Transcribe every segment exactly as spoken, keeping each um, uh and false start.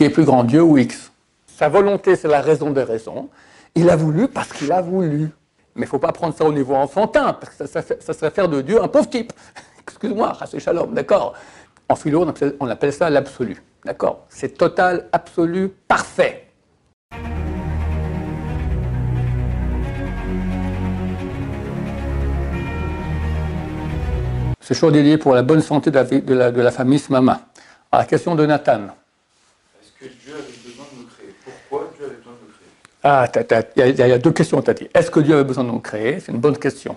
qui est plus grand, Dieu ou X? Sa volonté, c'est la raison des raisons. Il a voulu parce qu'il a voulu. Mais il ne faut pas prendre ça au niveau enfantin, parce que ça, ça, ça serait faire de Dieu un pauvre type. Excuse-moi, Rachel Chalom, d'accord? En philo, on appelle, on appelle ça l'absolu, d'accord? C'est total, absolu, parfait. C'est chaud délié pour la bonne santé de la, de la, de la famille Scémama. Alors, la question de Nathan. Est-ce que Dieu avait besoin de nous créer? Pourquoi Dieu avait besoin de nous créer? Ah, il y, y a deux questions, t'as dit. Est-ce que Dieu avait besoin de nous créer? C'est une bonne question.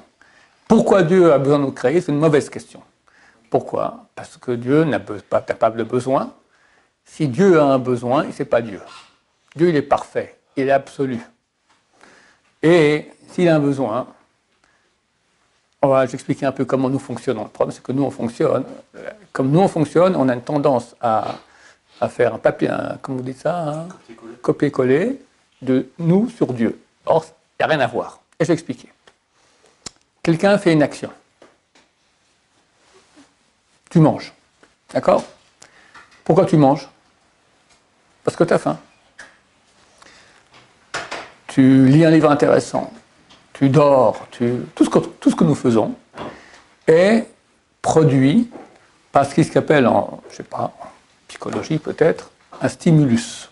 Pourquoi Dieu a besoin de nous créer? C'est une mauvaise question. Pourquoi? Parce que Dieu n'a pas capable de besoin. Si Dieu a un besoin, c'est pas Dieu. Dieu, il est parfait, il est absolu. Et s'il a un besoin, on va expliquer un peu comment nous fonctionnons. Le problème, c'est que nous, on fonctionne. Comme nous, on fonctionne, on a une tendance à, à faire un papier, un, comment vous dites ça, hein, copier-coller de nous sur Dieu. Or, il n'y a rien à voir. Et je vais expliquer. Quelqu'un fait une action. Tu manges. D'accord? Pourquoi tu manges? Parce que tu as faim. Tu lis un livre intéressant. Tu dors, tu... Tout, ce que, tout ce que nous faisons est produit par ce qui s'appelle, en, je sais pas, en psychologie peut-être, un stimulus.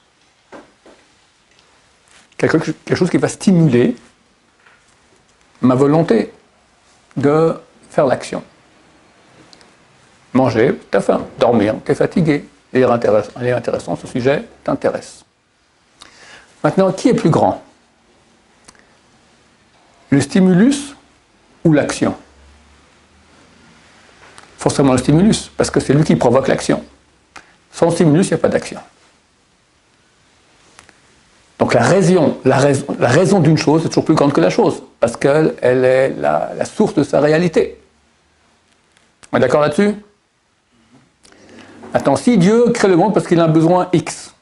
Quelque, quelque chose qui va stimuler ma volonté de faire l'action. Manger, t'as faim. Dormir, t'es fatigué. Les intéressants, les intéressants, ce sujet t'intéresse. Maintenant, qui est plus grand ? Le stimulus ou l'action? Forcément le stimulus, parce que c'est lui qui provoque l'action. Sans stimulus, il n'y a pas d'action. Donc la raison, la raison, la raison d'une chose est toujours plus grande que la chose, parce qu'elle elle est la, la source de sa réalité. On est d'accord là-dessus? Attends, si Dieu crée le monde parce qu'il a un besoin X,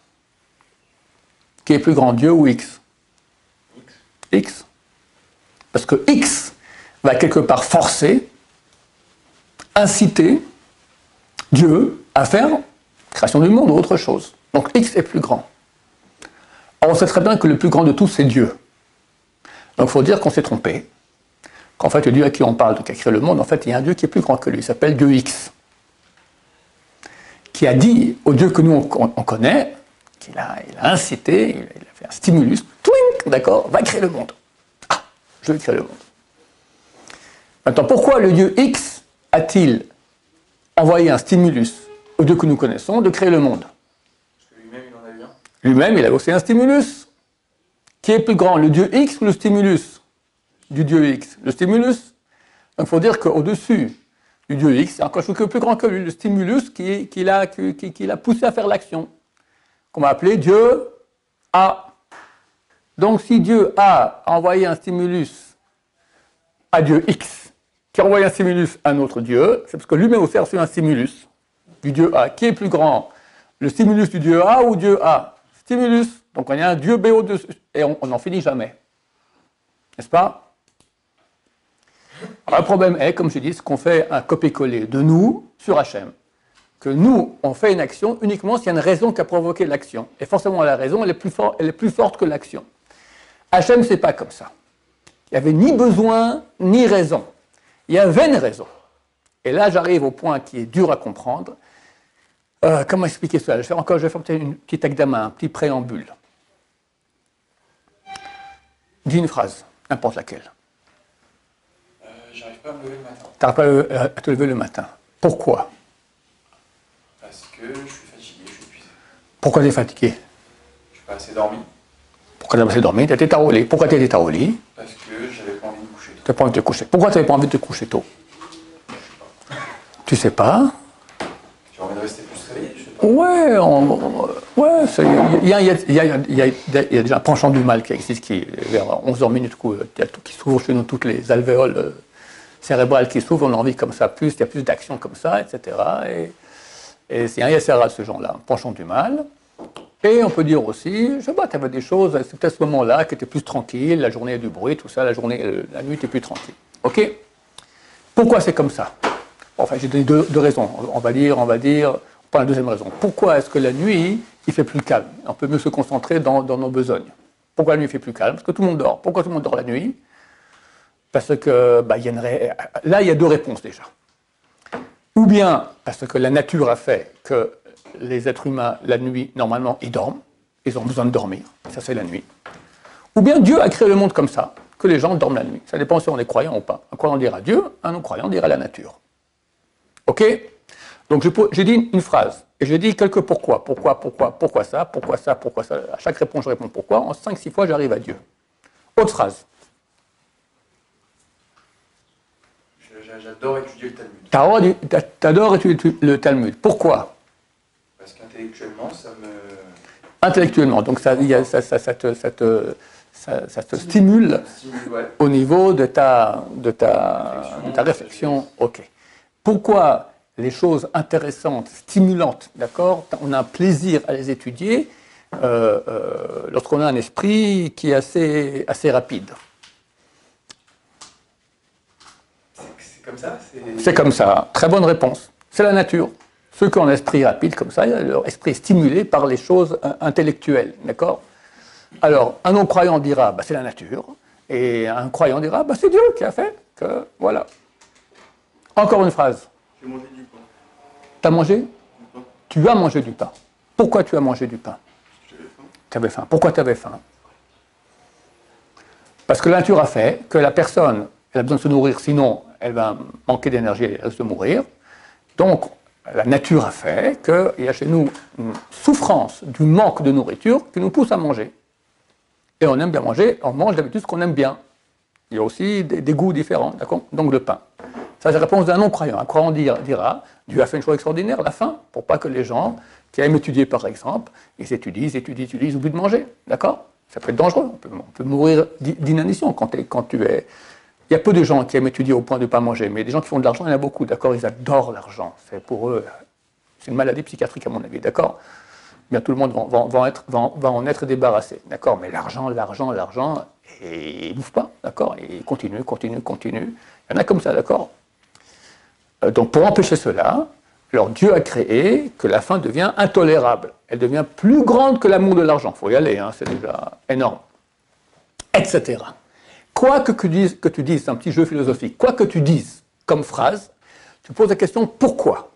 qui est plus grand, Dieu ou X? X. Parce que X va quelque part forcer, inciter Dieu à faire création du monde ou autre chose. Donc X est plus grand. Alors on sait très bien que le plus grand de tous, c'est Dieu. Donc il faut dire qu'on s'est trompé. Qu'en fait, le Dieu à qui on parle, donc qui a créé le monde, en fait, il y a un Dieu qui est plus grand que lui. Il s'appelle Dieu X. Qui a dit au Dieu que nous, on, on connaît, qu'il a, il a incité, il a fait un stimulus, twink, d'accord, va créer le monde. Je vais créer le monde. Maintenant, pourquoi le Dieu X a-t-il envoyé un stimulus au Dieu que nous connaissons de créer le monde? Parce que lui-même, il en a eu un. Lui-même, il a aussi un stimulus. Qui est plus grand, le Dieu X ou le stimulus du Dieu X? Le stimulus. Donc, il faut dire qu'au-dessus du Dieu X, c'est encore chose que plus grand que lui, le stimulus qui, qui l'a qui, qui l'a poussé à faire l'action, qu'on va appeler Dieu A. Donc, si Dieu a envoyé un stimulus à Dieu X, qui a envoyé un stimulus à un autre Dieu, c'est parce que lui-même aussi a reçu un stimulus du Dieu A. Qui est plus grand? Le stimulus du Dieu A ou Dieu A? Stimulus. Donc, on a un Dieu B au-dessus. Et on n'en finit jamais. N'est-ce pas? Alors, le problème est, comme je dis, c'est qu'on fait un copier-coller de nous sur Hachem. Que nous, on fait une action uniquement s'il y a une raison qui a provoqué l'action. Et forcément, la raison, elle est plus, for- elle est plus forte que l'action. Hachem, c'est pas comme ça. Il n'y avait ni besoin, ni raison. Il y avait une raison. Et là, j'arrive au point qui est dur à comprendre. Euh, comment expliquer cela? Je vais faire encore, je vais faire peut-être une petite agdama, un petit préambule. Dis une phrase, n'importe laquelle. Euh, j'arrive pas à me lever le matin. Tu n'arrives pas à te lever le matin. Pourquoi? Parce que je suis fatigué, je suis épuisé. Pourquoi tu es fatigué? Je suis pas assez dormi. Pourquoi tu as dormi? Tu étais taroulé. Pourquoi tu étais taroulé? Parce que j'avais pas envie de me coucher tôt. Tu n'as pas envie de te coucher. Pourquoi tu n'avais pas envie de te coucher tôt? Je sais pas. Tu sais pas? J'ai envie de rester plus réveillé, je sais pas. Ouais, on, ouais, il y a, y, a, y, a, y, a, y a déjà un penchant du mal qui existe, qui vers onze heures minutes, qui s'ouvre chez nous, toutes les alvéoles cérébrales qui s'ouvrent, on a envie comme ça, plus, il y a plus d'action comme ça, et cetera. Et, et c'est un Yassera, ce genre-là, un penchant du mal. Et on peut dire aussi, je sais pas, tu avais des choses, c'était à ce moment-là que tu es plus tranquille, la journée a du bruit, tout ça, la journée, la nuit, tu es plus tranquille. Ok? Pourquoi c'est comme ça? Bon, enfin, j'ai donné deux, deux raisons. On va dire, on va dire, on parle de la deuxième raison. Pourquoi est-ce que la nuit, il fait plus calme. On peut mieux se concentrer dans, dans nos besognes. Pourquoi la nuit fait plus calme? Parce que tout le monde dort. Pourquoi tout le monde dort la nuit? Parce que bah, y a une ré... là, il y a deux réponses déjà. Ou bien parce que la nature a fait que les êtres humains, la nuit, normalement, ils dorment. Ils ont besoin de dormir. Ça, c'est la nuit. Ou bien Dieu a créé le monde comme ça, que les gens dorment la nuit. Ça dépend si on est croyant ou pas. Un croyant dira Dieu, un non-croyant dira la nature. Ok? Donc j'ai dit une phrase, et j'ai dit quelques pourquoi, pourquoi, pourquoi, pourquoi ça, pourquoi ça, pourquoi ça. À chaque réponse, je réponds pourquoi. En cinq six fois, j'arrive à Dieu. Autre phrase. J'adore étudier le Talmud. T'adores étudier le Talmud. Pourquoi? Parce qu'intellectuellement, ça me... Intellectuellement, donc ça, y a, ça, ça, ça te... Ça te Ça, ça te stimule, stimule ouais. Au niveau de ta, de ta, de ta réflexion. Ok. Pourquoi les choses intéressantes, stimulantes, d'accord, on a un plaisir à les étudier euh, euh, lorsqu'on a un esprit qui est assez, assez rapide. C'est comme ça? C'est comme ça. Très bonne réponse. C'est la nature. Ceux qui ont un esprit rapide comme ça, leur esprit est stimulé par les choses intellectuelles, d'accord? Alors, un non-croyant dira, bah, c'est la nature, et un croyant dira, bah, c'est Dieu qui a fait que, voilà. Encore une phrase. J'ai mangé du pain. T'as mangé du pain. Tu as mangé du pain. Pourquoi tu as mangé du pain? J'avais faim. T'avais faim. Pourquoi t'avais faim? Parce que la nature a fait que la personne, elle a besoin de se nourrir, sinon elle va manquer d'énergie et elle risque de mourir. Donc, la nature a fait qu'il y a chez nous une souffrance du manque de nourriture qui nous pousse à manger. Et on aime bien manger, on mange d'habitude ce qu'on aime bien. Il y a aussi des, des goûts différents, d'accord? Donc le pain. Ça, c'est la réponse d'un non-croyant. Un croyant dira, dira, Dieu a fait une chose extraordinaire, la faim, pour pas que les gens qui aiment étudier, par exemple, ils étudient, ils étudient, ils oublient de manger, d'accord? Ça peut être dangereux, on peut, on peut mourir d'inanition quand, quand tu es... Il y a peu de gens qui aiment étudier au point de ne pas manger, mais des gens qui font de l'argent, il y en a beaucoup, d'accord? Ils adorent l'argent, c'est pour eux... C'est une maladie psychiatrique, à mon avis, d'accord? Bien, tout le monde va, va, va, être, va, va en être débarrassé, d'accord? Mais l'argent, l'argent, l'argent, il ne bouffe pas, d'accord? Il continue, continue, continue. Il y en a comme ça, d'accord? euh, Donc, pour empêcher cela, alors Dieu a créé que la faim devient intolérable. Elle devient plus grande que l'amour de l'argent. Il faut y aller, hein, c'est déjà énorme. Etc. Quoi que tu dises, que tu dises, c'est un petit jeu philosophique, quoi que tu dises comme phrase, tu poses la question « Pourquoi ?»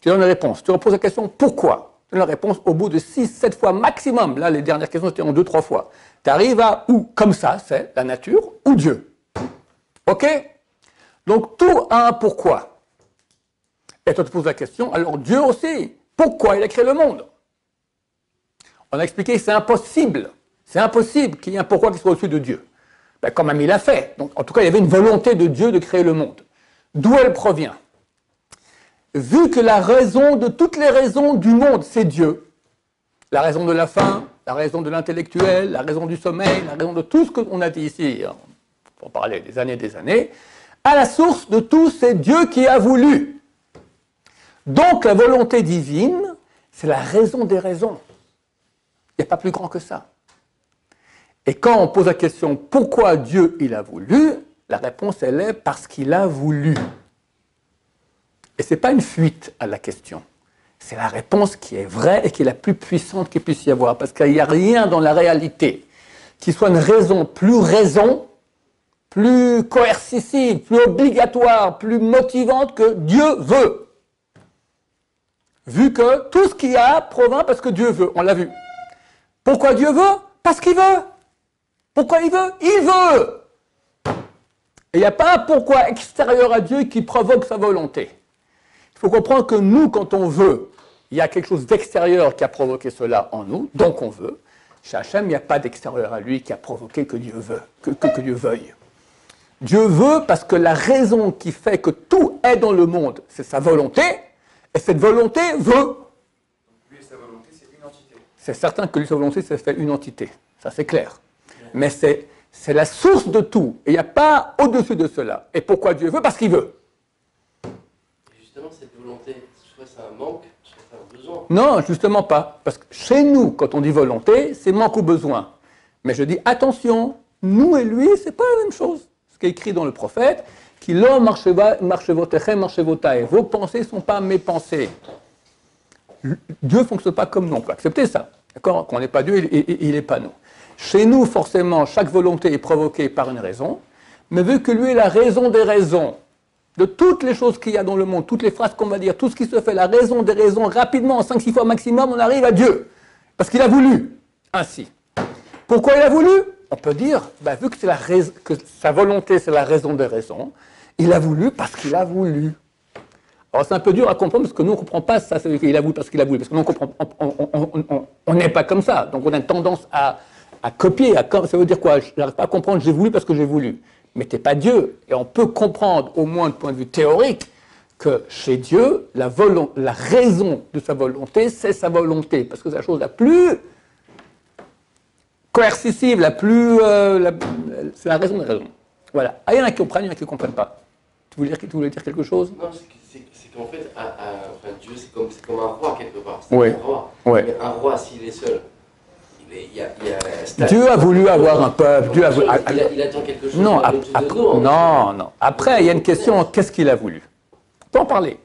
Tu donnes la réponse. Tu reposes la question « Pourquoi ?» La réponse au bout de six sept fois maximum. Là, les dernières questions, c'était en deux trois fois. Tu arrives à « ou ». Comme ça, c'est la nature ou Dieu. Ok? Donc, tout a un « pourquoi ». Et toi, tu poses la question, alors Dieu aussi, pourquoi il a créé le monde? On a expliqué que c'est impossible. C'est impossible qu'il y ait un « pourquoi » qui soit au-dessus de Dieu. Ben, quand même, il l'a fait. Donc, en tout cas, il y avait une volonté de Dieu de créer le monde. D'où elle provient? Vu que la raison de toutes les raisons du monde, c'est Dieu. La raison de la faim, la raison de l'intellectuel, la raison du sommeil, la raison de tout ce qu'on a dit ici, pour parler des années et des années, à la source de tout, c'est Dieu qui a voulu. Donc la volonté divine, c'est la raison des raisons. Il n'y a pas plus grand que ça. Et quand on pose la question « Pourquoi Dieu il a voulu ?», la réponse, elle est « Parce qu'il a voulu ». Et ce n'est pas une fuite à la question. C'est la réponse qui est vraie et qui est la plus puissante qu'il puisse y avoir. Parce qu'il n'y a rien dans la réalité qui soit une raison plus raison, plus coercitive, plus obligatoire, plus motivante que Dieu veut. Vu que tout ce qu'il y a provient parce que Dieu veut. On l'a vu. Pourquoi Dieu veut? Parce qu'il veut. Pourquoi il veut? Il veut. Et il n'y a pas un pourquoi extérieur à Dieu qui provoque sa volonté. Il faut comprendre que nous, quand on veut, il y a quelque chose d'extérieur qui a provoqué cela en nous, donc on veut. Chez Hachem, il n'y a pas d'extérieur à lui qui a provoqué que Dieu veut, que, que, que Dieu veuille. Dieu veut parce que la raison qui fait que tout est dans le monde, c'est sa volonté, et cette volonté veut. Donc lui et sa volonté, c'est une entité. C'est certain que lui et sa volonté, ça fait une entité, ça c'est clair. Mais c'est la source de tout, et il n'y a pas au-dessus de cela. Et pourquoi Dieu veut? Parce qu'il veut. Cette volonté, soit c'est un manque, soit c'est un besoin. Non, justement pas. Parce que chez nous, quand on dit volonté, c'est manque ou besoin. Mais je dis attention, nous et lui, c'est pas la même chose. Ce qui est écrit dans le prophète, qui l'homme marche vos terres, marche vos tailles. Vos pensées ne sont pas mes pensées. Dieu ne fonctionne pas comme nous, on peut accepter ça. D'accord? Quand on n'est pas Dieu, il n'est pas nous. Chez nous, forcément, chaque volonté est provoquée par une raison, mais vu que lui est la raison des raisons, de toutes les choses qu'il y a dans le monde, toutes les phrases qu'on va dire, tout ce qui se fait, la raison des raisons, rapidement, en cinq six fois maximum, on arrive à Dieu. Parce qu'il a voulu, ainsi. Pourquoi il a voulu? On peut dire, bah, vu que, c'est la raison, que sa volonté, c'est la raison des raisons, il a voulu parce qu'il a voulu. Alors c'est un peu dur à comprendre parce que nous on ne comprend pas ça, c'est qu'il a voulu parce qu'il a voulu, parce que nous on comprend, on n'est pas comme ça, donc on a une tendance à, à copier, à, ça veut dire quoi? Je n'arrive pas à comprendre, j'ai voulu parce que j'ai voulu. Mais t'es pas Dieu, et on peut comprendre au moins de point de vue théorique que chez Dieu, la, volo- la raison de sa volonté, c'est sa volonté, parce que c'est la chose la plus coercitive, la plus... Euh, la, c'est la raison de la raison. Voilà. Ah, il y en a qui comprennent, il y en a qui ne comprennent pas. Tu voulais dire, tu voulais dire quelque chose? Non, c'est, c'est, c'est qu'en fait, un, un, enfin, Dieu, c'est comme, c'est comme un roi, quelque part. C'est oui. un roi. Oui. Mais un roi, s'il est seul, il est, il y a, il y a, Dieu a voulu avoir un peuple. Dieu a voulu, a, il, a, il attend quelque chose. Non, après, après, nous, non, non. Après, il y a une question, qu'est-ce qu'il a voulu? On peut en parler.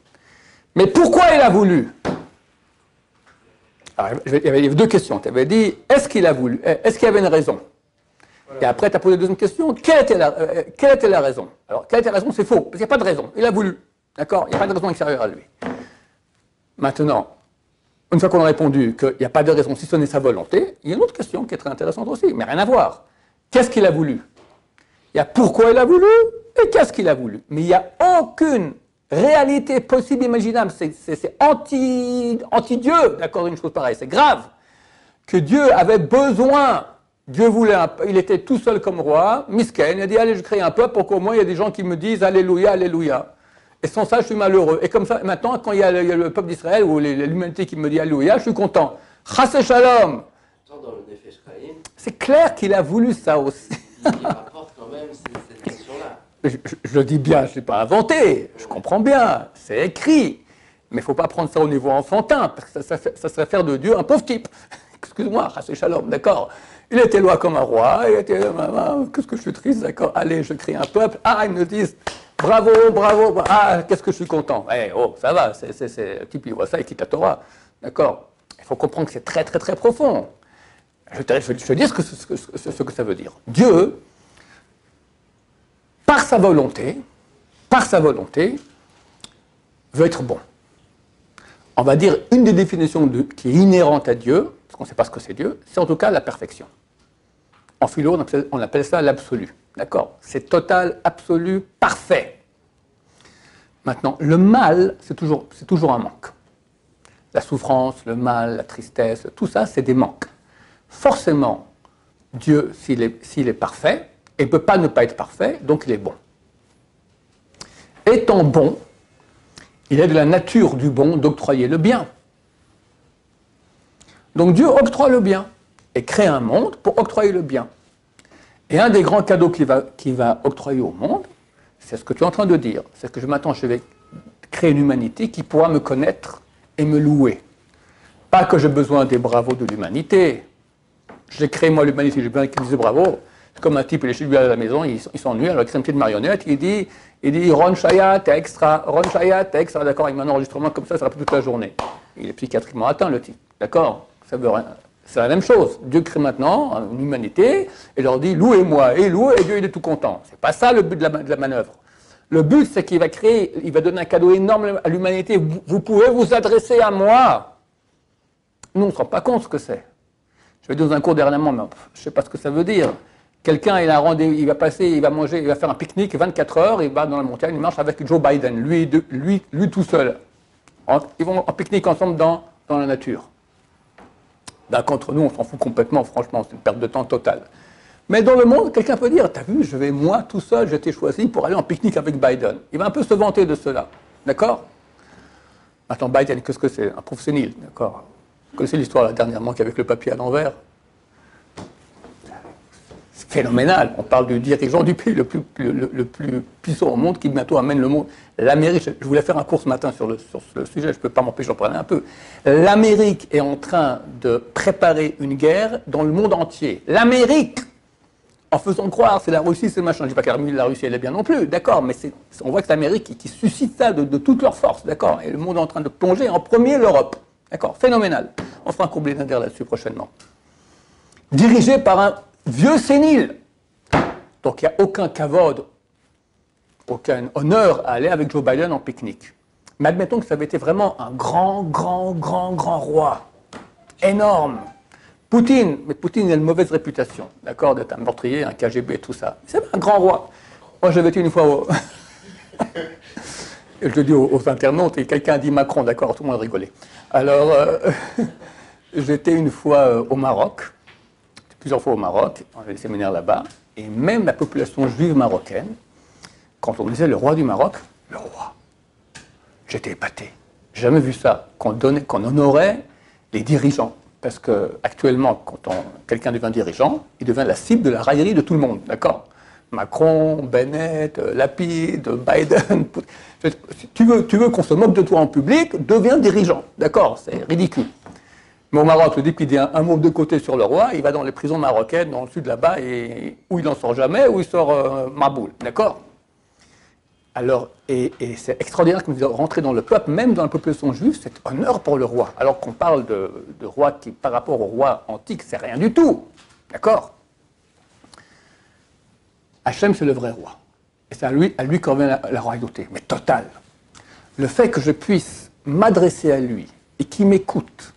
Mais pourquoi il a voulu? Alors, il y avait deux questions. Tu avais dit, est-ce qu'il a voulu? Est-ce qu'il y avait une raison? Et après, tu as posé la deuxième question, quelle était la, euh, quelle était la raison? Alors, quelle était la raison? C'est faux, parce qu'il n'y a pas de raison. Il a voulu, d'accord? Il n'y a pas de raison extérieure à lui. Maintenant, une fois qu'on a répondu qu'il n'y a pas de raison, si ce n'est sa volonté, il y a une autre question qui est très intéressante aussi, mais rien à voir. Qu'est-ce qu'il a voulu? Il y a pourquoi il a voulu et qu'est-ce qu'il a voulu. Mais il n'y a aucune réalité possible, imaginable. C'est, c'est, c'est anti, anti-Dieu, d'accord? Une chose pareille, c'est grave. Que Dieu avait besoin... Dieu voulait un peuple, il était tout seul comme roi, misken, il a dit, allez, je crée un peuple pour qu'au moins il y ait des gens qui me disent, alléluia, alléluia. Et sans ça, je suis malheureux. Et comme ça, maintenant, quand il y a le, y a le peuple d'Israël ou les, l'humanité qui me dit, alléluia, je suis content. Rachel Chalom. C'est clair qu'il a voulu ça aussi. Il rapporte quand même cette question-là. Je, je, je le dis bien, je ne l'ai pas inventé, je comprends bien, c'est écrit. Mais il ne faut pas prendre ça au niveau enfantin, parce que ça, ça, ça serait faire de Dieu un pauvre type. Excuse-moi, Rachel Chalom, d'accord? Il était loin comme un roi, il était, maman, qu'est-ce que je suis triste, d'accord, allez, je crée un peuple, ah, ils me disent, bravo, bravo, bravo, ah, qu'est-ce que je suis content, eh, oh, ça va, c'est, c'est, c'est, le type, il voit ça, il quitte la Torah, d'accord, il faut comprendre que c'est très, très, très profond. Je te, je, je te dis ce que, ce, ce que ça veut dire. Dieu, par sa volonté, par sa volonté, veut être bon. On va dire, une des définitions de, qui est inhérente à Dieu, parce qu'on ne sait pas ce que c'est Dieu, c'est en tout cas la perfection. En philo, on appelle, on appelle ça l'absolu. D'accord? C'est total, absolu, parfait. Maintenant, le mal, c'est toujours, c'est toujours un manque. La souffrance, le mal, la tristesse, tout ça, c'est des manques. Forcément, Dieu, s'il est, s'il est parfait, il ne peut pas ne pas être parfait, donc il est bon. Étant bon, il est de la nature du bon d'octroyer le bien. Donc Dieu octroie le bien et crée un monde pour octroyer le bien. Et un des grands cadeaux qu'il va, qu'il va octroyer au monde, c'est ce que tu es en train de dire. C'est que je m'attends, je vais créer une humanité qui pourra me connaître et me louer. Pas que j'ai besoin des bravos de l'humanité. J'ai créé moi l'humanité, j'ai besoin qu'ils me disent bravo. C'est comme un type, il est chez lui à la maison, il, il s'ennuie, alors il crée une petite marionnette, il dit, il dit « Ron Chaya, t'es extra, Ron Chaya, t'es extra », d'accord, il met un enregistrement comme ça, ça rappelle toute la journée. Il est psychiatriquement atteint, le type, d'accord, ça veut rien. C'est la même chose. Dieu crée maintenant une humanité et leur dit « Louez-moi » et louez, et Dieu il est tout content. C'est pas ça le but de la, de la manœuvre. Le but, c'est qu'il va créer, il va donner un cadeau énorme à l'humanité. Vous, vous pouvez vous adresser à moi. Nous, on ne se rend pas compte ce que c'est. Je vais dans un cours dernièrement, mais je ne sais pas ce que ça veut dire. Quelqu'un, il a un rendez-vous, il va passer, il va manger, il va faire un pique-nique, vingt-quatre heures, il va dans la montagne, il marche avec Joe Biden, lui, de, lui, lui tout seul. Ils vont en pique-nique ensemble dans, dans la nature. D'un contre nous, on s'en fout complètement, franchement, c'est une perte de temps totale. Mais dans le monde, quelqu'un peut dire, t'as vu, je vais moi tout seul, j'ai été choisi pour aller en pique-nique avec Biden. Il va un peu se vanter de cela, d'accord? Attends, Biden, qu'est-ce que c'est? Un pauvre sénile, d'accord? Vous connaissez l'histoire là, dernièrement qu'avec le papier à l'envers? C'est phénoménal. On parle du dirigeant du pays le plus, le, le, le plus puissant au monde qui bientôt amène le monde. L'Amérique, je voulais faire un cours ce matin sur le, sur le sujet, je ne peux pas m'empêcher d'en parler un peu. L'Amérique est en train de préparer une guerre dans le monde entier. L'Amérique, en faisant croire, c'est la Russie, c'est le machin. Je ne dis pas que la Russie, elle est bien non plus, d'accord, mais c'est, on voit que c'est l'Amérique qui, qui suscite ça de, de toute leur force, d'accord. Et le monde est en train de plonger en premier l'Europe. D'accord, phénoménal. On fera un comblé d'inter là-dessus prochainement. Dirigé par un vieux sénile. Donc il n'y a aucun kavod, aucun honneur à aller avec Joe Biden en pique-nique. Mais admettons que ça avait été vraiment un grand, grand, grand, grand roi. Énorme. Poutine, mais Poutine a une mauvaise réputation, d'accord, d'être un meurtrier, un K G B, tout ça. C'est un grand roi. Moi, j'avais été une fois au... je le dis aux, aux internautes, et quelqu'un a dit Macron, d'accord, tout le monde rigolait. Alors, euh, j'étais une fois euh, au Maroc, plusieurs fois au Maroc, on avait des séminaires là-bas, et même la population juive marocaine, quand on disait le roi du Maroc, le roi, j'étais épaté. J'ai jamais vu ça, qu'on donnait, qu'on honorait les dirigeants. Parce qu'actuellement, quand quelqu'un devient dirigeant, il devient la cible de la raillerie de tout le monde, d'accord? Macron, Bennett, Lapid, Biden... Si tu veux, tu veux qu'on se moque de toi en public, deviens dirigeant, d'accord? C'est ridicule. Mais au Maroc, dès qu'il dit un, un mot de côté sur le roi, il va dans les prisons marocaines, dans le sud là-bas, et où il n'en sort jamais, où il sort euh, Maboul, d'accord? Alors, et, et c'est extraordinaire que nous rentrions dans le peuple, même dans la population juive, cet honneur pour le roi. Alors qu'on parle de, de roi qui, par rapport au roi antique, c'est rien du tout. D'accord? Hachem, c'est le vrai roi. Et c'est à lui, à lui qu'on vient la, la royauté, mais totale. Le fait que je puisse m'adresser à lui et qu'il m'écoute,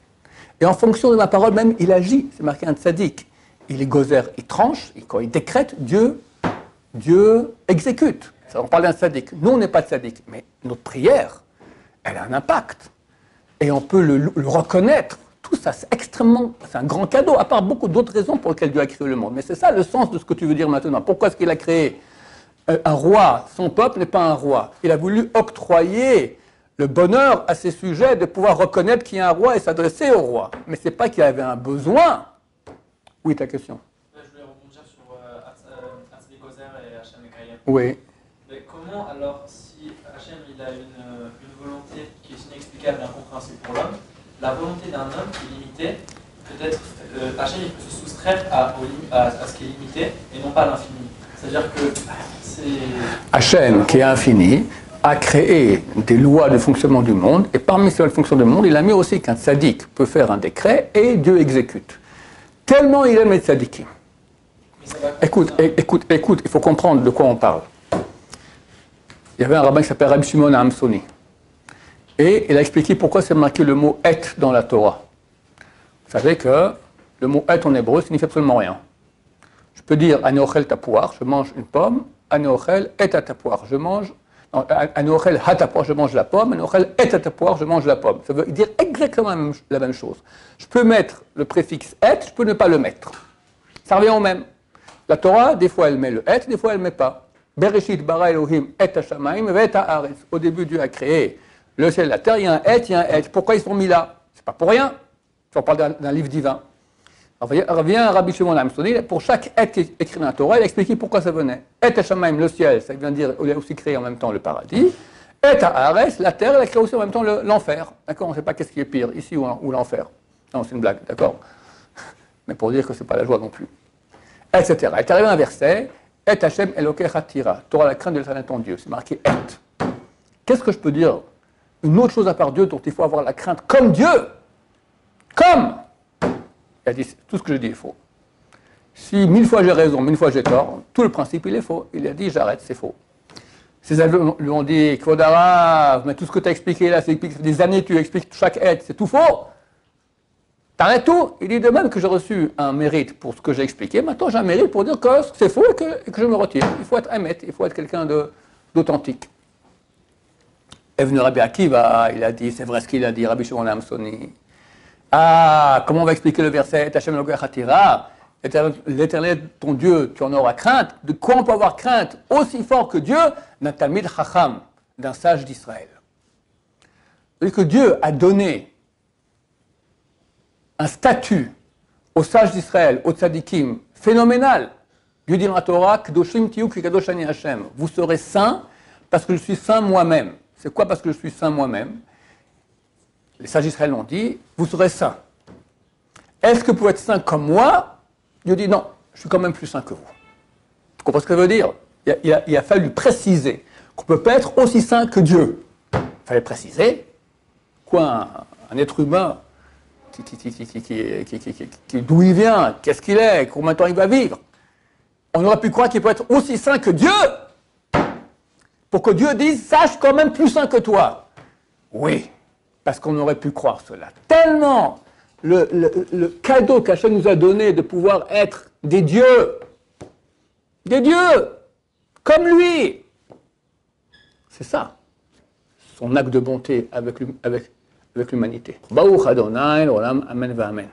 et en fonction de ma parole même, il agit. C'est marqué un tzaddik. Il est gozer, il tranche, et quand il décrète, Dieu, Dieu exécute. Ça, on parle d'un sadique. Nous, on n'est pas de sadique. Mais notre prière, elle a un impact. Et on peut le, le reconnaître. Tout ça, c'est extrêmement... C'est un grand cadeau, à part beaucoup d'autres raisons pour lesquelles Dieu a créé le monde. Mais c'est ça le sens de ce que tu veux dire maintenant. Pourquoi est-ce qu'il a créé un roi? Son peuple n'est pas un roi. Il a voulu octroyer le bonheur à ses sujets de pouvoir reconnaître qu'il y a un roi et s'adresser au roi. Mais ce n'est pas qu'il avait un besoin. Oui, ta question. Je voulais rebondir sur Hatzli Gozer et Hachem Ekayem. Oui. Mais comment, alors, si Hachem il a une, une volonté qui est inexplicable et incompréhensible pour l'homme, la volonté d'un homme qui est limitée, peut-être euh, Hachem il peut se soustraire à, à, à ce qui est limité et non pas à l'infini. C'est-à-dire que c'est... Hachem, qui est infini, a créé des lois de fonctionnement du monde, et parmi ces lois de fonctionnement du monde, il a mis aussi qu'un tzaddik peut faire un décret et Dieu exécute. Tellement il aime les tzaddikim. Écoute, écoute, écoute, il faut comprendre de quoi on parle. Il y avait un rabbin qui s'appelle Rabbi Shimon ben Amsoni. Et il a expliqué pourquoi c'est marqué le mot « et » dans la Torah. Vous savez que le mot « et » en hébreu signifie absolument rien. Je peux dire « anochel tapouar », je mange une pomme, « anochel et tapouar », je mange... Non, « anochel hatapouar », je mange la pomme, « anochel et tapouar », je mange la pomme. Ça veut dire exactement la même, la même chose. Je peux mettre le préfixe « et », je peux ne pas le mettre. Ça revient au même. La Torah, des fois elle met le « et », des fois elle ne met pas. Bereshit bara Elohim et hashamaim et haaretz. Au début, Dieu a créé le ciel et la terre. Il y a un et, il y a un et. Pourquoi ils sont mis là? C'est pas pour rien. On parle d'un livre divin. Alors, revient à Rabbi Shimon ben Amsoni. Pour chaque et qui est écrit dans la Torah, il a expliqué pourquoi ça venait. Et hashamaim, le ciel, ça vient dire, il a aussi créé en même temps le paradis. Et haaretz, la terre, elle a créé aussi en même temps l'enfer. D'accord? On ne sait pas qu'est-ce qui est pire, ici ou l'enfer. Non, c'est une blague, d'accord? Mais pour dire que c'est pas la joie non plus. Etc. Il est arrivé un verset. Et Hachem Elokeh Hatira. Tu auras la crainte de l'Éternel ton Dieu. C'est marqué et. Qu'est-ce que je peux dire? Une autre chose à part Dieu dont il faut avoir la crainte comme Dieu. Comme. Il a dit tout ce que je dis est faux. Si mille fois j'ai raison, mille fois j'ai tort, tout le principe il est faux. Il a dit j'arrête, c'est faux. Ses amis lui ont dit Kvodarav, mais tout ce que tu as expliqué là, c'est des années tu expliques chaque et, c'est tout faux. T'arrêtes tout. Il dit de même que j'ai reçu un mérite pour ce que j'ai expliqué. Maintenant, j'ai un mérite pour dire que c'est faux et que, et que je me retire. Il faut être émet, il faut être quelqu'un d'authentique. Est venu Rabbi Akiva, il a dit, c'est vrai ce qu'il a dit, Rabbi Shimon ben Amsoni. Ah, comment on va expliquer le verset? Hachem Elokeh Hatira, l'Éternel, ton Dieu, tu en auras crainte. De quoi on peut avoir crainte aussi fort que Dieu? D'un Talmid Chacham, d'un sage d'Israël. C'est-à-dire que Dieu a donné un statut aux sages d'Israël, aux tzadikim, phénoménal. Dieu dit dans la Torah, Kedoshim tiyu ki kadosh ani Hashem. Vous serez saints parce que je suis saint moi-même. C'est quoi parce que je suis saint moi-même? Les sages d'Israël ont dit, vous serez saints. Est-ce que vous pouvez être saint comme moi? Dieu dit non, je suis quand même plus saint que vous. Vous comprenez ce que ça veut dire? Il a, il a, il a fallu préciser qu'on ne peut pas être aussi saint que Dieu. Il fallait préciser. Quoi, un, un être humain qui, qui, qui, qui, qui, qui, qui, qui, d'où il vient, qu'est-ce qu'il est, combien de temps il va vivre. On aurait pu croire qu'il peut être aussi saint que Dieu, pour que Dieu dise « Sache quand même plus saint que toi ». Oui, parce qu'on aurait pu croire cela. Tellement le, le, le cadeau qu'Hachem nous a donné de pouvoir être des dieux, des dieux, comme lui. C'est ça, son acte de bonté avec l'humanité. Baruch Adonai, l'Olam, Amen, V'Amen.